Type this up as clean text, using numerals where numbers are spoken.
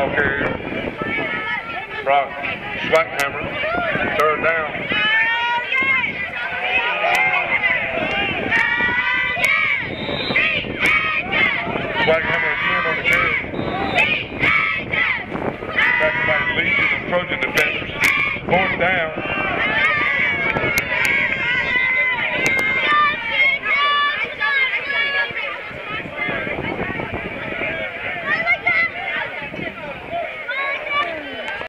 ball carrier. Brock Slackhammer. Third down. Slackhammer again on the carry. Back by the Legion of Trojan defenders. Fourth down.